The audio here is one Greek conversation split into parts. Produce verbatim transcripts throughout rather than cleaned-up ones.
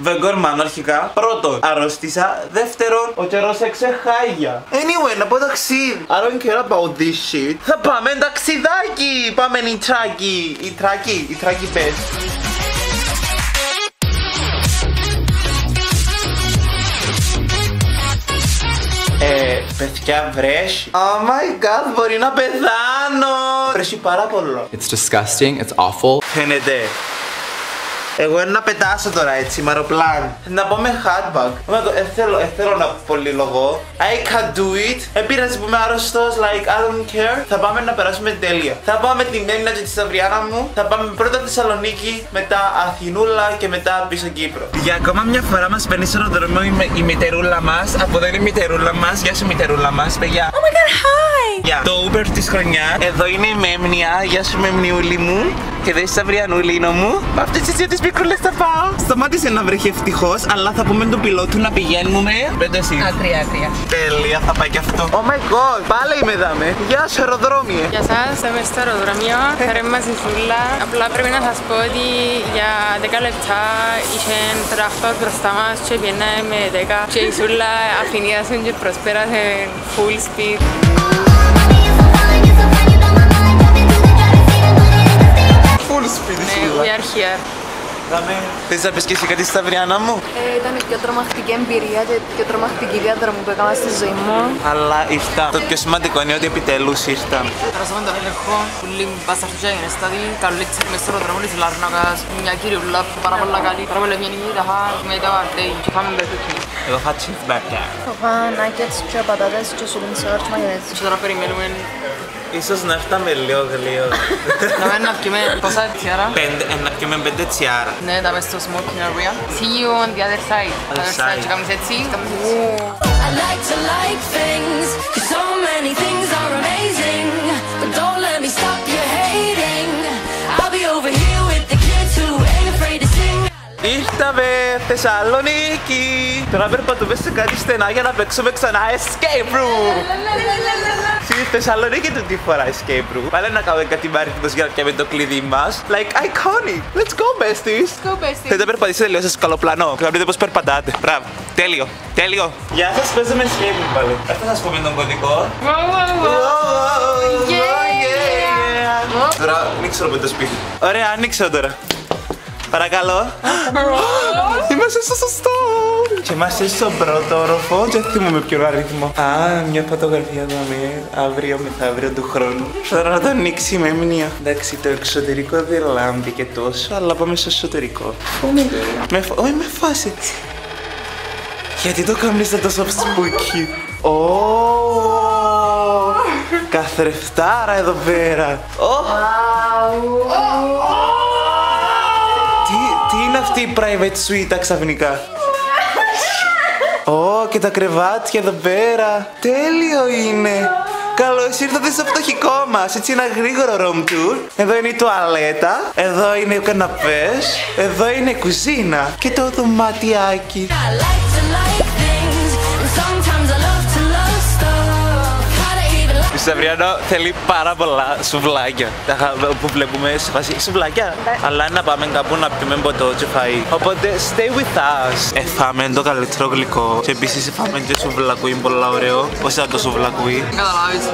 Βεγγόρμαν αρχικά. Πρώτον, αρρώστησα. Δεύτερον, ο καιρός εξεχάγια. Anyway, να πω ταξίδι. I don't care about this shit. Θα πάμε ταξιδάκι. Πάμε νητσάκι. Η τράκι, η τράκι πες. Παιδιά βρες. Oh my god, μπορεί να πεθάνω. Βρέσει πάρα πολύ. It's disgusting, it's awful. Φαίνεται. Εγώ είναι να πετάσω τώρα έτσι, μαροπλάν. Να πω με hardback. Θέλω να πολύ λογώ. I can do it. Δεν πειράζει που είμαι άρρωστος, like I don't care. Θα πάμε να περάσουμε τέλεια. Θα πάμε την Memnias και τη Σταυριάνα μου. Θα πάμε πρώτα Θεσσαλονίκη, μετά Αθηνούλα και μετά πίσω Κύπρο. Για ακόμα μια φορά μας παίρνει στον δρόμο η μητερούλα μας. Από δεν είναι η μητερούλα μας, γεια σου μητερούλα μας, παιδιά. Oh my god, hi! Yeah. Το Uber της χρονιάς. Εδώ είναι η Memnia, γεια σου Memniούλη μου. Και εδώ η Σταυριανούλινο μου. Με αυτές τις δύο τις μικρούλες θα πάω. Σταμάτησε να βρέχει ευτυχώς, αλλά θα πούμε τον πιλότου να πηγαίνουμε. Πέντε εσύ. Άτρια, άτρια. Τέλεια, θα πάει και αυτό. Oh my god, πάλι είμαι δάμε. Γεια σου αεροδρόμιε. Γεια σας, είμαι στο αεροδρόμιο. Χαρέμε μας η φούλα. Απλά πρέπει να σας πω ότι για δέκα λεπτά είχε τραχτόρ μπροστά μας και πήγαινε με δέκα. Και η φούλα αφηνίασε και προσπέρασε full speed. Ναι, we are here. Θες να πεις και εσύ κάτι Σταυριάνα μου? Ήταν η πιο τρομακτική εμπειρία και η πιο τρομακτική διαδρομή που έκανα στη ζωή μου. Αλλά ήρθα. Το πιο σημαντικό είναι ότι επιτέλους ήρθα. Περάσαμε τον έλεγχο, πουλή μου πας αρχικά έγινε στάδι. Καλή ξέρουμε στο αεροδρόμιο της Λάρνακας. Μια κυρίουλα πάρα πολλά καλή. Πάρα πολλά μια νύχτα, μετά βαρτέι και πάμε μπερδούκι. Εγώ είχα τσιφμπάκια. Θα φάω νάκετς και πατάτες και σουλινσόρτ μαγιονέζι. Και τώρα περιμένουμε. Ίσως να φτάμε λίγο γλυό. Να μην αναπτυμε πόσα τσιάρα. Αναπτυμε πέντε τσιάρα. Ναι, τα μες στο smoking area. See you on the other side. Other side. Και κάνεις έτσι. I like to like things, cause so many things are amazing. But don't let me stop you hating. I'll be over here with the kids who ain't afraid to sing. Ήρθαμε Θεσσαλονίκη. Τώρα περπατούμε σε κάτι στενά για να παίξουμε ξανά escape room. Στη Θεσσαλονίκη του τη φορά escape room. Πάλι να κάνουμε κάτι μαριθμός για να πιάμε το κλειδί μας. Like iconic. Let's go besties. Let's go besties. Θέλετε να περπατήσετε λίγο σε σκαλοπλανό και να βρείτε πως περπατάτε. Μπράβο. Τέλειο. Τέλειο. Γεια σας, παίζουμε escape room πάλι. Αυτό θα σας πούμε τον κωδικό. Τώρα ανοίξω με το σπίτι. Ωραία, ανοίξω τώρα. Παρακαλώ. Είμαστε στο σωστό. Και είμαστε στον πρώτο όροφο. Δεν θυμούμε ποιον αριθμό. Α, μια φωτογραφία δάμε αύριο μεθαύριο του χρόνου. Τώρα να το ανοίξει η Memnia. Εντάξει, το εξωτερικό δεν λάμπει και τόσο, αλλά πάμε στο εσωτερικό. Όχι, με φάση. Γιατί το κάνεις τόσο σπούκι. Ωόόο. Καθρεφτάρα εδώ πέρα. Είναι αυτή η private suite ξαφνικά. Ω, και τα κρεβάτια εδώ πέρα. Τέλειο είναι. Καλώς ήρθατε στο φτωχικό μας. Έτσι ένα γρήγορο room tour. Εδώ είναι η τουαλέτα. Εδώ είναι ο καναπές. Εδώ είναι η κουζίνα. Και το δωματιάκι. Η Σταυριάνο θέλει πάρα πολλά σουβλάκια. Τα που βλέπουμε σε φάση σουβλάκια. Αλλά να πάμε κάπου να πιούμε ποτό και φαΐ. Οπότε stay with us. Εφάμε το καλύτερο γλυκό. Και επίσης εφάμε και σουβλακούι, πολύ ωραίο. Πώς ήταν το σουβλακούι? Καταλάβεις.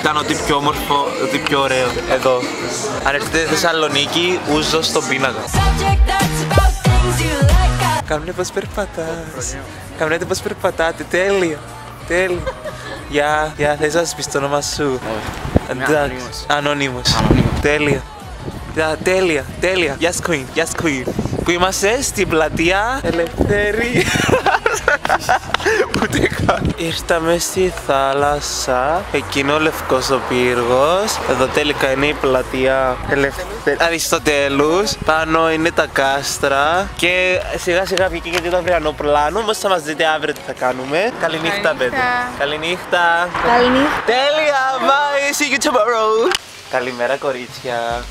Ήταν ότι πιο όμορφο, ότι πιο ωραίο. Εδώ. Αν έρθετε Θεσσαλονίκη, ούζω στον πίνακα. Κάμνετε πως περπατάς. Κάμνετε πως περπατάτε, τέλεια. Τέλεια. Γεια, γεια, θες να σας πεις το όνομα σου? Ανώνυμος. Ανώνυμος. Τέλεια. Τέλεια, τέλεια. Yes queen, yes queen. Που είμαστε στην πλατεία Ελευθερίας. Ούτε καν. Ήρθαμε στη θάλασσα. Εκείνο ο Λευκός ο Πύργος. Εδώ τελικά είναι η πλατεία Αριστοτέλους. Πάνω είναι τα Κάστρα. Και σιγά σιγά βγήκε και το αυριανό πλάνο. Όμως θα μας δείτε αύριο τι θα κάνουμε. Καληνύχτα παιδί. Καληνύχτα. Καληνύχτα. Τέλεια, bye, see you tomorrow. Καλημέρα κορίτσια.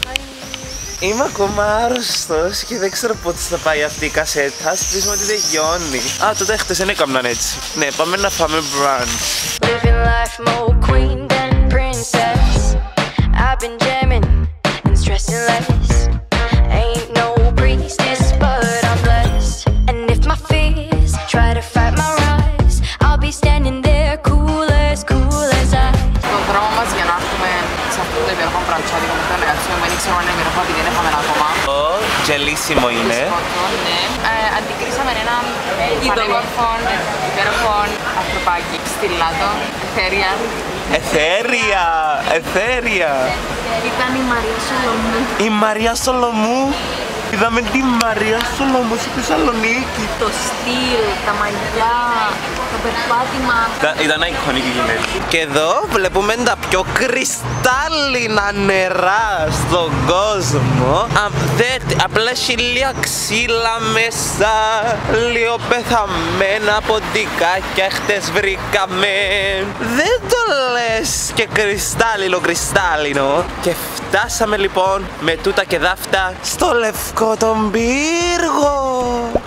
Είμαι ακόμα άρρωστος και δεν ξέρω πότε θα πάει αυτή η κασέτα. Ας πείσουμε ότι δεν γιώνει. Α, τότε χτες δεν έκαναν έτσι. Ναι, πάμε να φάμε brunch. Γελίσιμο είναι. Ναι. Ε, αντικρίσαμε έναν πανέμορφο, υπέροχο ανθρωπάκι. Στυλάτο, εθέρια. Εθέρια! Εθέρια! Ήταν η Μαρία Σολομού. Η Μαρία Σολομού. Είδαμε τη Μαρία Σολομού στη Θεσσαλονίκη. Το στυλ, τα μαλλιά, το περπάτημα. Ήταν εικονική γυναίκα. Και εδώ βλέπουμε τα πιο κρυστάλλινα νερά στον κόσμο. Απλά χιλιά ξύλα μέσα, λίγο πεθαμένα ποντικάκια. Χτες βρήκαμε. Δεν το λες και κρυστάλλινο κρυστάλλινο. Και φτάσαμε λοιπόν με τούτα και δάφτα στο Λευκό τον Πύργο.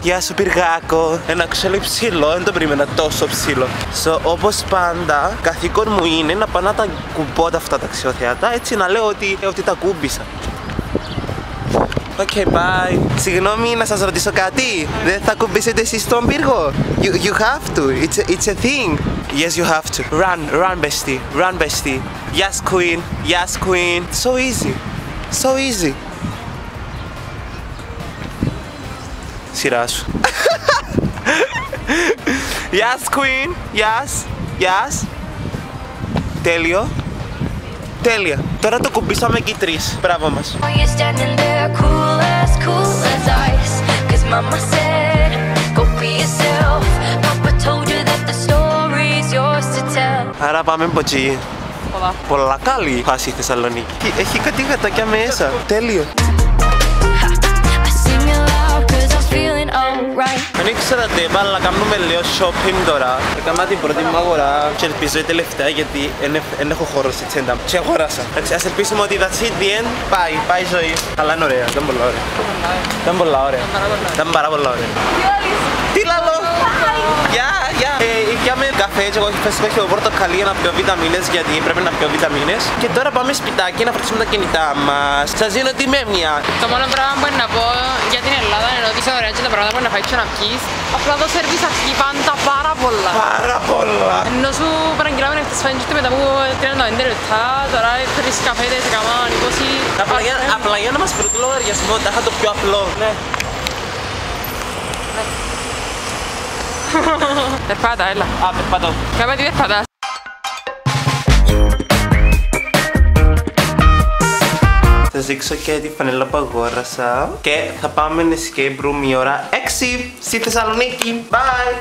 Γεια σου Πυργάκο. Ένα ξύλο ψηλό, δεν το περίμενα τόσο ψηλό. So, όπως πάντα, καθήκον μου είναι να πάω να τα κουμπώ αυτά τα αξιοθέατα, έτσι να λέω ότι, ότι τα κούμπησα. Okay, bye. Συγγνώμη να σας ρωτήσω κάτι. Δεν θα κουμπήσετε εσείς τον πύργο? You, you have to. It's a, it's a thing. Yes, you have to. Run, run, bestie. Run, bestie. Yes, queen. Yes, queen. So easy. So easy. Σειρά σου. Yes, queen. Yes. Yes. Τέλειο. Τέλεια. Τώρα το κουμπίσαμε και οι τρεις. Μπράβο μας. Άρα πάμε μποτσί. Πολλά. Πολλά καλή φάση η Θεσσαλονίκη. Έχει κάτι γατάκια μέσα. Τέλειο. Δεν ήξερα τέπα, αλλά κάνουμε λίγο shopping τώρα. Έκανα την πρώτη μου αγορά και ελπίζω η τελευταία, γιατί δεν έχω χώρο στη τσέντα μου. Και αγοράσα. Ας ελπίσουμε ότι that's it, the end. Πάει, πάει η ζωή. Αλλά είναι ωραία, ήταν πολλά ωραία. Ήταν πολλά ωραία. Ήταν πάρα πολλά ωραία. Τι λαλό! Γεια, γεια! Ήπιαμε καφέ και εγώ έχω πορτοκαλί για να πιω βιταμίνες, γιατί πρέπει να πιω βιταμίνες. Και τώρα πάμε σπιτάκι να φορτίσουμε τα κινητά μας. Σας δίνω τη Μέμνοια. Το μόνο πράγμα που να πω για την Ελλάδα είναι ότι είσαι ωραία και τα πράγματα που να φάει και να πιείς. Απλά το σερβίς αρχή πάντα πάρα πολλά. Πάρα πολλά! Ενώ σου παραγγείλαμε να φτιάξεις και μετά από τριάντα πέντε λεπτά, τώρα τρεις καφέτες, καμάν, είκοσι. Απλά για να μας βρει το λογαριασμό, τα είχα το πιο απλό. Περπάτα, έλα. Α, περπατώ. Κάμε τι περπατάς. Θα δείξω και τη φανέλα που αγόρασα. Και θα πάμε escape room η ώρα έξι στη Θεσσαλονίκη. Bye!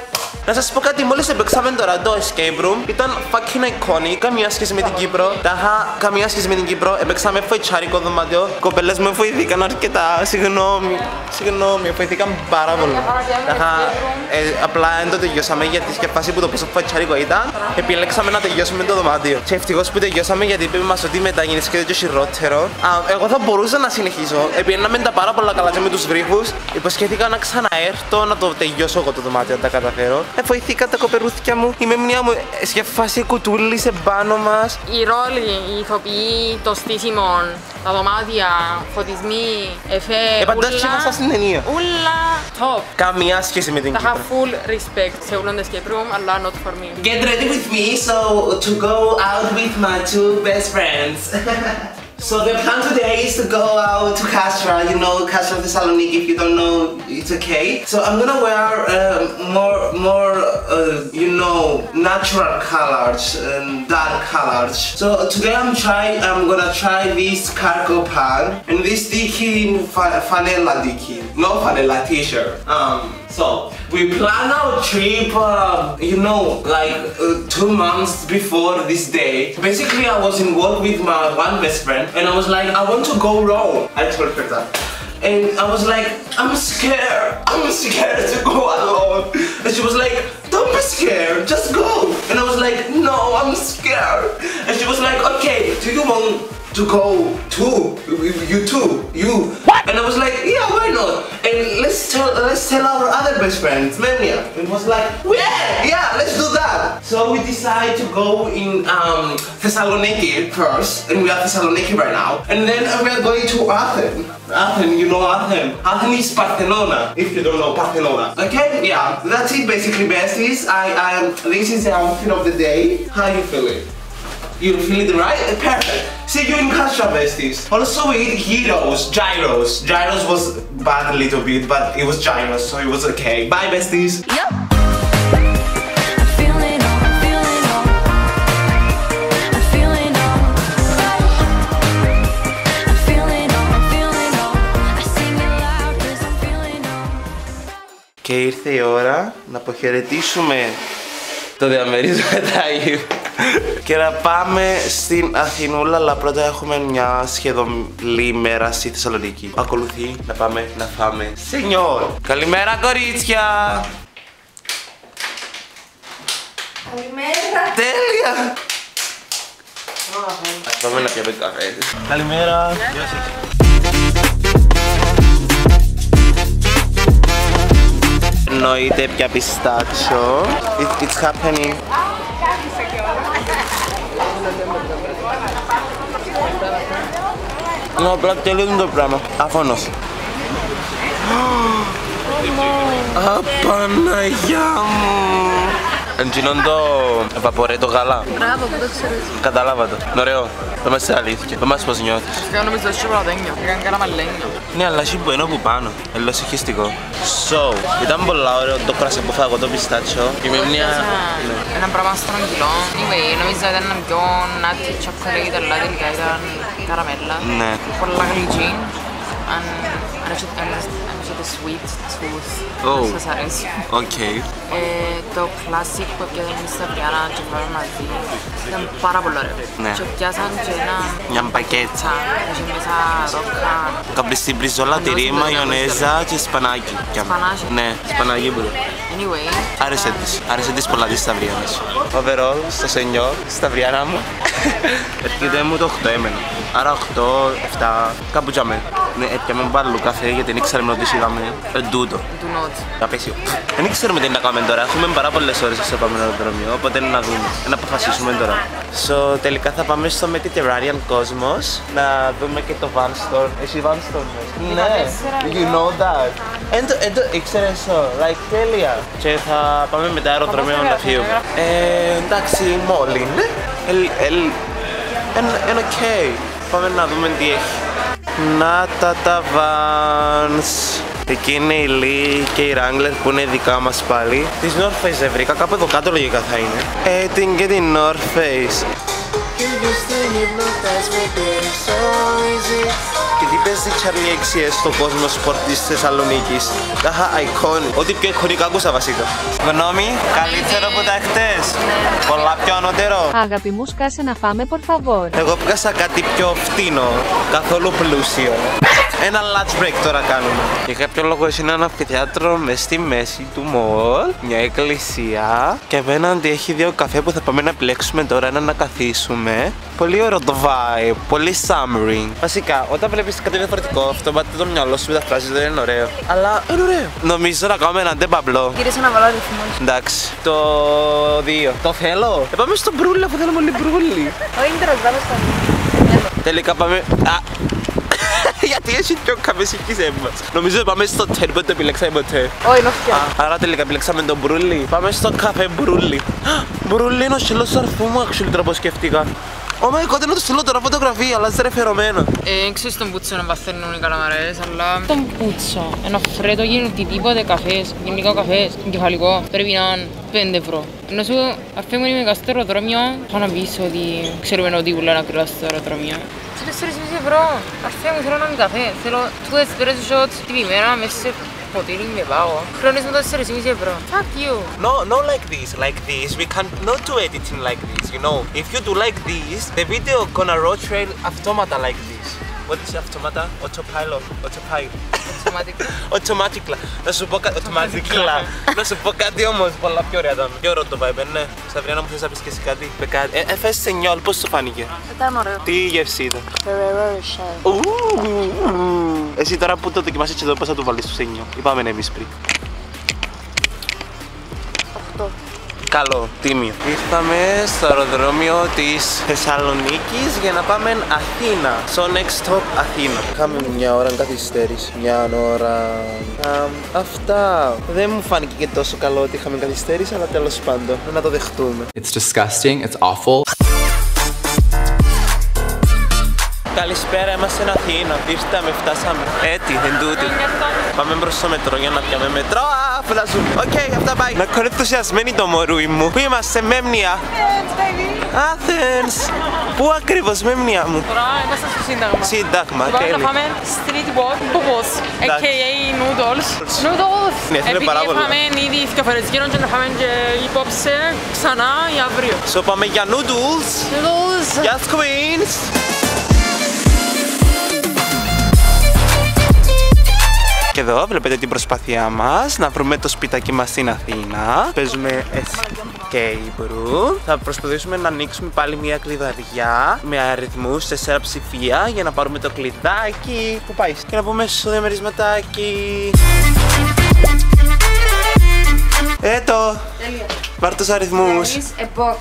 Να σας πω κάτι, μόλις επέξαμε τώρα το escape room, ήταν fucking iconic, καμία σχέση με την Κύπρο. Τα είχα καμία σχέση με την Κύπρο, επέξαμε φοητσάρικο δωμάτιο. Οι κοπέλες μου βοηθήκαν αρκετά, συγγνώμη, συγγνώμη, βοηθήκαν πάρα πολύ. Τα είχα, ε, απλά δεν το τελειώσαμε γιατί και φάση που το πόσο φοητσάρικο ήταν, επιλέξαμε να τελειώσουμε το δωμάτιο. Και ευτυχώς που τελειώσαμε, γιατί είπε μας ότι μετά γίνει και το χειρότερο. Α, εγώ θα μπορούσα να συνεχίσω, επιλέγαμε τα πάρα πολλά καλά και με τους βρύχους. Υποσχέθηκα να ξαναέρθω να το τελειώσω εγώ το δωμάτιο, αν τα καταφέρω. Βοηθήκα τα κοπερούθηκια μου. Η Μεμνία μου σε φάση κουτούλησε πάνω μας. Οι ρόλοι, οι ηθοποιοί, το στήσιμο, τα δωμάτια, φωτισμοί, εφέ. Επαντάσχε μας στην ταινία. Ούλα top. Καμία σχέση με την Κύπρο. Τα full respect σε ούλον escape room, αλλά not for me. Get ready with me so to go out with my two best friends. So the plan today is to go out to Kastra, you know, Kastra Thessaloniki, if you don't know, it's okay. So I'm gonna wear uh, more, more, uh, you know, natural colors and dark colors. So today I'm try, I'm gonna try this cargo pant and this Dickie fa Fanella Dickie, no Fanella t-shirt. Um, so we plan our trip, uh, you know, like uh, two months before this day. Basically, I was in work with my one best friend. And I was like, I want to go Rome. I told her that. And I was like, I'm scared. I'm scared to go alone. And she was like, don't be scared, just go. And I was like, no, I'm scared. And she was like, okay, do you want to go too? You too, you. What? And I was like, yeah, why not? And let's tell, let's tell our other best friends, Memnia. And was like, yeah, yeah, let's do that. So we decided to go in um, Thessaloniki first, and we are Thessaloniki right now. And then we are going to Athens. Athens, you know Athens. Athens is Parthenona, if you don't know Parthenona. Okay, yeah, that's it basically, besties. I, I, this is the outfit of the day. How you feeling? You feel it right? Perfect. See you in Kastras, besties. Also, we eat gyros, gyros. Gyros was bad a little bit, but it was gyros, so it was okay. Bye, besties. Yep. Και ήρθε η ώρα να αποχαιρετήσουμε το διαμερίσμα Τάγιου και να πάμε στην Αθηνούλα, αλλά πρώτα έχουμε μια σχεδόν ημέρα στη Θεσσαλονίκη. Ακολουθεί να πάμε να φάμε σενιόρ. Καλημέρα κορίτσια! Καλημέρα! Τέλεια! Ας πάμε να πιάμε καφέ. Καλημέρα! Γεια σας! Εννοείται πια πιστάτσο. It's happening. Ναι, πράγμα τελείως είναι το πράγμα. Αφώνος. Απαναγιά μου. Εντζινόν το επαπορέ, το γαλά. Μπράβο που το ξέρεις. Καταλάβατε. Ωραίο. Δεν μας αλήθηκε. Δεν μας πως νιώθεις. Εγώ νομίζω ότι είσαι πραδένιο. Έκανε κάνα μαλλένιο. Ναι, αλλά έχει μπουένο που πάνω. Ελλώς συχιστικό. So, ήταν πολλά ωραίο το κρασί που φάγω, το πιστάτσιο. Είμαι μια... Ένα πράγμα στρογγυλό. Anyway, νομίζω ότι ήταν πιο νάτι, τσοκολέγι, τα λάδινικα, ήταν καραμέλα. Ναι. Πολλά γλυκή. Αν... sweet tooth. Oh. Σας αρέσει. Okay. Ε, το classic που πιάσαμε στα Stavriana και βάλαμε μαζί ήταν πάρα πολύ ωραίο. Ναι. Και πιάσαν και ένα... Μια μπακέτσα. Έχει μέσα ρόκα. Καπριστή μπριζόλα, τυρί, μαγιονέζα και σπανάκι. Σπανάκι. Ναι, σπανάκι μπρο. Anyway. Άρεσε της. Άρεσε της πολλά της Stavrianas. Overall, στο σενιό, Stavriana μου. Έρχεται μου το οκτώ έμενα. Άρα οκτώ, επτά, κάπου τζαμέ. Ναι, έπιαμε μπάλου καφέ γιατί δεν ήξεραμε ότι είδαμε εντούτο. Απέσιο. Δεν ήξερουμε τι να κάνουμε τώρα. Έχουμε πάρα πολλές ώρες στο επόμενο αεροδρόμιο, οπότε να δούμε. Να αποφασίσουμε τώρα. So, τελικά θα πάμε στο Mediterranean Cosmos να δούμε και το Van Store. Εσύ Van Store μας. Ναι, you know that. Εν το ήξερες όλα, τέλεια. Και θα πάμε μετά αεροδρομίο να φύγουμε. Εντάξει, μόλι είναι. Είναι οκ. Πάμε να δούμε τι έχει. Να τα τα Vans. Εκεί είναι η Lee και η Wrangler που είναι δικά μας πάλι. Τις North Face δεν βρήκα, κάπου εδώ κάτω λογικά θα είναι. Ε, την και την North Face. Και τι παίζει Charlie έξι ες στο κόσμο σπορτ της Θεσσαλονίκης. Τάχα iconic. Ό,τι πιο iconic ακούσα βασικά. Γνώμη, καλύτερο που τα χτες. Πολλά πιο ανώτερο. Αγάπη μου, σκάσε να φάμε, por favor. Εγώ πιάσα κάτι πιο φτηνό, καθόλου πλούσιο. Ένα lunch break τώρα κάνουμε. Για κάποιο λόγο εσύ είναι ένα αμφιθέατρο μες στη μέση του μολ. Μια εκκλησία. Και απέναντι έχει δύο καφέ που θα πάμε να επιλέξουμε τώρα. Ένα να καθίσουμε. Πολύ ωραίο το vibe. Πολύ summering. Βασικά, όταν βλέπεις κάτι διαφορετικό, αυτό πάτε το μυαλό σου μεταφράζει, δεν είναι ωραίο. Αλλά είναι ωραίο. Νομίζω να κάνουμε έναν τεμπαμπλό. Γύρισε να βάλω αριθμό. Εντάξει. Το δύο. Το θέλω. Ε, πάμε στο μπρούλι αφού θέλουμε όλοι μπρούλι. Όχι, μην τραβάμε στο. Τελικά πάμε. Γιατί έχει πιο καμπεσική σέμπας. Νομίζω πάμε στο τεν, δεν το επιλέξαμε ποτέ. Όχι, είναι αυτιά. Άρα τελικά επιλέξαμε τον μπρούλι. Πάμε στο καφέ μπρούλι. Μπρούλι είναι ο σιλός του αρφού μου, actually, τώρα που σκεφτήκα. Oh my god, είναι το στυλό τώρα φωτογραφία, αλλά είστε ρεφερωμένο. Ε, ξέρεις τον πουτσο να βαθαίνουν οι καλαμαρές, αλλά... Τον πουτσο, ένα φρέτο γίνουν τίποτε καφές, γενικά καφές, εγκεφαλικό, πρέπει να είναι πέντε ευρώ. Ενώ σου αφήμουν είμαι στο αεροδρόμιο, θα να πεις ότι ξέρουμε ότι πουλάνε ακριβώς στο αεροδρόμιο. Σε τέσσερις ευρώ, αφήμουν θέλω να μην καφέ, θέλω τούτες πέρες shots την ημέρα μέσα σε... Ποτήρι με πάγω. Χρόνες με το τέσσερις ευρώ. Fuck you. No, no like this, like this. We can't not do editing like this, you know. If you do like this, the video gonna road trail automata like this. What is automata? Autopilot, autopilot. Automatically. Automatically. Να σου πω κάτι, automatically. Να σου πω κάτι όμως, πολλά πιο ωραία ήταν. Πιο ωραίο το vibe, ναι. Σταυριάνα μου, θες να πεις και εσύ κάτι. Έφεσαι σε νιόλ, πώς σου φάνηκε. Ήταν ωραίο. Τι γεύση ήταν. Εσύ τώρα που το δοκιμάσεις και εδώ πώς θα το βάλεις στο σενιό. Είπαμε ναι εμείς πριν. Αυτό. Καλό, τίμιο. Ήρθαμε στο αεροδρόμιο της Θεσσαλονίκης για να πάμε Αθήνα. So next stop Αθήνα. Είχαμε μια ώρα καθυστέρηση. Μια ώρα... Um, αυτά. Δεν μου φάνηκε και τόσο καλό ότι είχαμε καθυστέρηση, αλλά τέλος πάντων. Να το δεχτούμε. It's disgusting, it's awful. Καλησπέρα, είμαστε στην Αθήνα. Ήρθαμε, φτάσαμε. Έτσι, εν τούτη. Πάμε μπρος στο μετρό για να πιάμε μετρό. Α, φλαζούμε. Οκ, αυτά πάει. Να κόρε ενθουσιασμένη το μωρούι μου. Πού είμαστε, Memnia? Athens, baby. Athens. Πού ακριβώς, Memnia μου? Τώρα είμαστε στο Σύνταγμα. Σύνταγμα, τέλει. Πάμε να πάμε street walk, μπουμπούς, έι κέι έι noodles. Noodles. Επειδή πάμε ήδη δύο φορές γύρω και να πάμε και υπόψε ξανά ή αύριο. So πάμε για noodles. Noodles. Yes, queens. Και εδώ βλέπετε την προσπάθειά μας να βρούμε το σπιτάκι μας στην Αθήνα. Παίζουμε escape room. Θα προσπαθήσουμε να ανοίξουμε πάλι μια κλειδαριά με αριθμούς, τέσσερα ψηφία για να πάρουμε το κλειδάκι. Πού πάει? Και να πούμε στο διαμερισματάκι. Έτο! Τέλεια! Βάρ' τους αριθμούς. There is a box.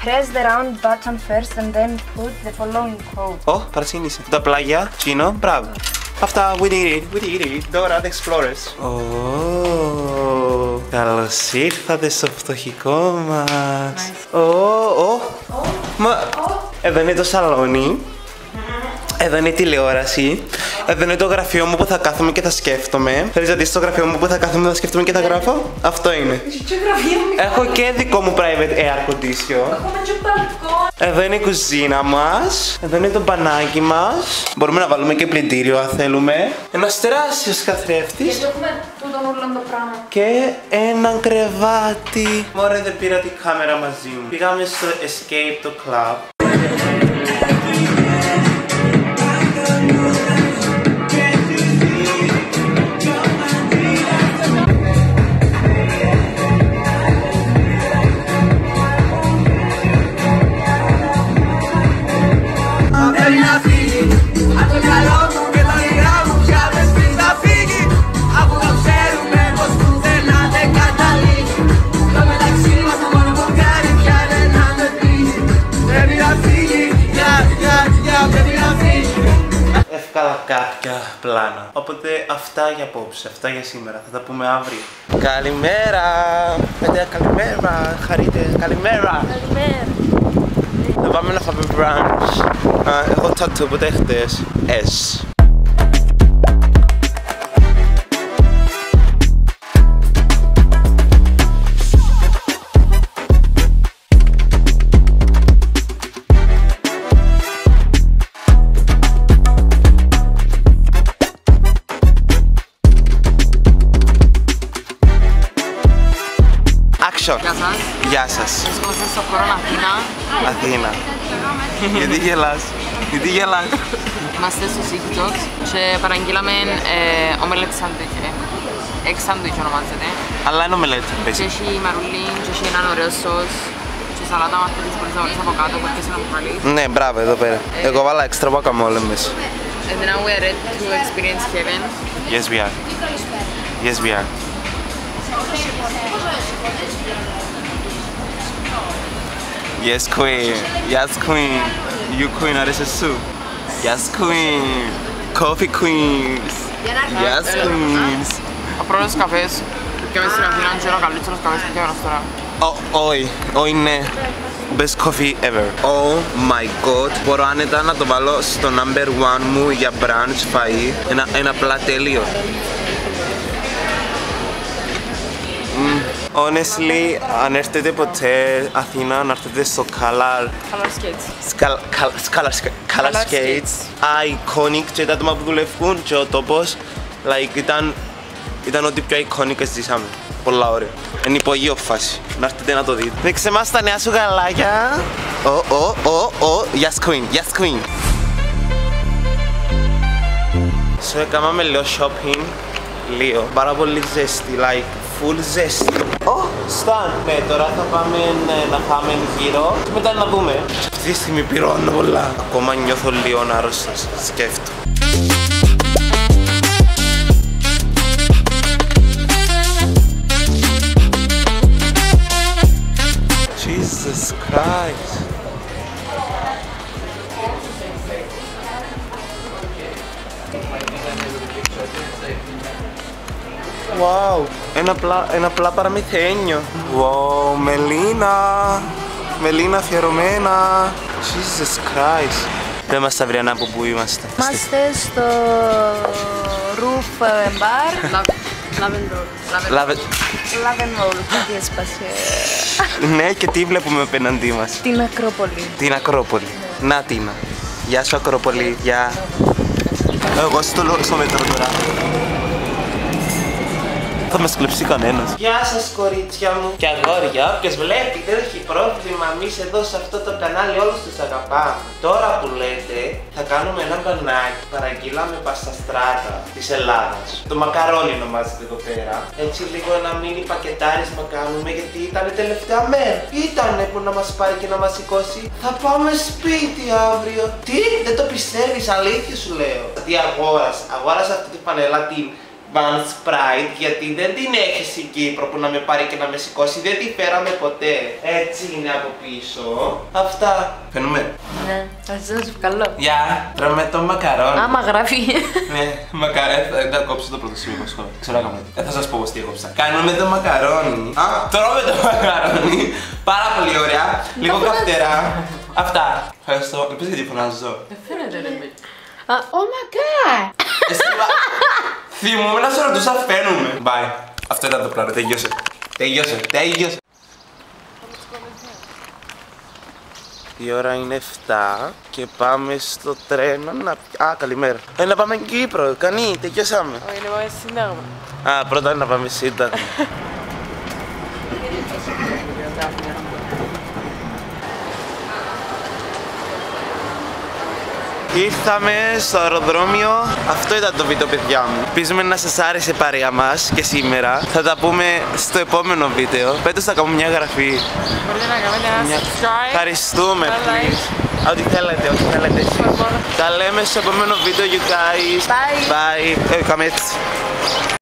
Press the round button first and then put the following code. Ω, παρασύνησε. Τα πλάγια, κίνο, μπράβο. Αυτά, we did it, we did it, Dora the Explorers. Ω, καλώς ήρθατε στο φτωχικό μας. Ω, ω, μα, εδώ είναι το σαλόνι. Εδώ είναι η τηλεόραση. Εδώ είναι το γραφείο μου που θα κάθομαι και θα σκέφτομαι. Θέλεις να δεις το γραφείο μου που θα κάθομαι, θα σκέφτομαι και θα γράφω? Αυτό είναι. Έχω και δικό μου private air condition. Εδώ είναι η κουζίνα μας. Εδώ είναι το μπανάκι μας. Μπορούμε να βάλουμε και πλυντήριο αν θέλουμε. Ένας τεράστιος καθρέφτης. Και έχουμε τούτον όλο το πράγμα. Και ένα κρεβάτι. Μωρέ, δεν πήρα την κάμερα μαζί μου. Πήγαμε στο Escape to Club. Κάποια πλάνα. Οπότε αυτά για απόψε, αυτά για σήμερα. Θα τα πούμε αύριο. Καλημέρα! Παιδιά, καλημέρα! Χαρείτε! Καλημέρα! Καλημέρα! Θα πάμε να φάμε brunch. Έχω τατού, οπότε χτες. Εσ. Γεια σας. Γεια σας. Βρισκόμαστε στο χώρο Αθήνα. Αθήνα. Γιατί γελάς? Γιατί γελάς? Είμαστε στο TikTok και παραγγείλαμε ομελέτ σάντουιτ. Egg sandwich ονομάζεται. Αλλά είναι ομελέτ. Και έχει μαρουλί, και έχει έναν ωραίο σος. Και σαλάτα μας θέλεις μπορείς να βάλεις από κάτω, που θες να μου βάλεις. Ναι, μπράβο, εδώ πέρα. Εγώ βάλα έξτρα guacamole μέσα. And now we are ready to experience heaven. Yes, we are. Yes, we are. Yes, queen. Yes, queen. You queen αρέσει σου. Yes, queen. Coffee queens. Yes, queens. Ο πρώτος καφές που πιάμε στην Αθήνα είναι ο καλύτερος καφές που πιάμε τώρα. Όχι, όχι είναι best coffee ever. Oh my god. Μπορώ άνετα να το βάλω στο number one μου για brunch φαΐ. Ένα απλά τέλειο. Honestly, αν έρθετε ποτέ Αθήνα, να έρθετε στο Color Skates. Color Skates. Iconic και τα άτομα που δουλεύουν και ο τόπος ήταν ό,τι πιο iconic ζήσαμε. Πολλά ωραία. Είναι υπογείο φάση. Να έρθετε να το δείτε. Δείξε μας τα νέα σου γαλάκια. Oh, oh, oh, oh. Yes, queen. Yes, queen. So, έκαναμε λίγο shopping. Λίγο. Πάρα πολύ ζέστη, like. Full ζέστη. Ω, Stan! Ναι, τώρα θα πάμε να πάμε γύρω και μετά να δούμε. Σε αυτή τη στιγμή πυρώνω όλα. Ακόμα νιώθω λίγο άρρωστος. Σκέφτομαι. Jesus Christ! Wow, ένα απλά, ένα απλά παραμυθένιο. Wow, Μελίνα. Μελίνα αφιερωμένα. Jesus Christ. Πες μας, Σταυριανά, από πού είμαστε. Είμαστε στο Roof Bar. Lavender. Lavender. Ναι, και τι βλέπουμε απέναντί μας? Την Ακρόπολη. Την Ακρόπολη. Να την. Γεια σου, Ακρόπολη. Γεια. Εγώ στο μέτρο τώρα. Θα μας κλεψεί κανένας. Γεια σας, κορίτσια μου και αγόρια. Όποιος βλέπει, δεν έχει πρόβλημα. Εμείς εδώ σε αυτό το κανάλι όλους τους αγαπάμε. Τώρα που λέτε, θα κάνουμε ένα μπανάκι. Παραγγείλαμε πασταστράτα της Ελλάδας. Το μακαρόνι ονομάζεται εδώ πέρα. Έτσι λίγο ένα μίνι πακετάρισμα κάνουμε, γιατί ήταν τελευταία μέρα. Ήτανε που να μας πάρει και να μας σηκώσει. Θα πάμε σπίτι αύριο. Τι, δεν το πιστεύεις, αλήθεια σου λέω. Τι αγόρασα, αγόρασα αυτή την πανέλα την Van Sprite, γιατί δεν την έχει στην Κύπρο που να με πάρει και να με σηκώσει. Δεν τη φέραμε ποτέ. Έτσι είναι από πίσω. Αυτά. Φαίνουμε. Ναι, θα σας βγάλω. Γεια. Τρώμε το μακαρόνι. Άμα γράφει. Ναι, μακαρόνι. Δεν θα κόψω το πρώτο σημείο που έχω. Ξέρω να κάνω. Δεν θα σας πω πως τι έκοψα. Κάνουμε το μακαρόνι. Α, τρώμε το μακαρόνι. Πάρα πολύ ωραία. Λίγο καυτερά. Αυτά. Ευχαριστώ. Επίσης γιατί φωνάζω. Δεν φαίνεται, ρε μη. Oh my god. Θυμούμαι να σε ρωτούσα, φαίνομαι. Bye. Αυτό ήταν το πράγμα. Τελειώσε. Τελειώσε. Τελειώσε. Η ώρα είναι εφτά και πάμε στο τρένο να... Α, καλημέρα. Ε, να πάμε Κύπρο. Κανεί, τελειώσαμε. Όχι, να πάμε Σύνταγμα. Α, πρώτα να πάμε Σύνταγμα. Ήρθαμε στο αεροδρόμιο. Αυτό ήταν το βίντεο, παιδιά μου. Ελπίζουμε να σας άρεσε η παρέα μας και σήμερα. Θα τα πούμε στο επόμενο βίντεο. Πέτω θα κάνουμε μια γραφή. Μπορείτε να κάνετε ένα μια... subscribe. Ευχαριστούμε, please. Ό,τι θέλετε, ό,τι θέλετε. Τα λέμε στο επόμενο βίντεο, you guys. Bye. Bye. Bye.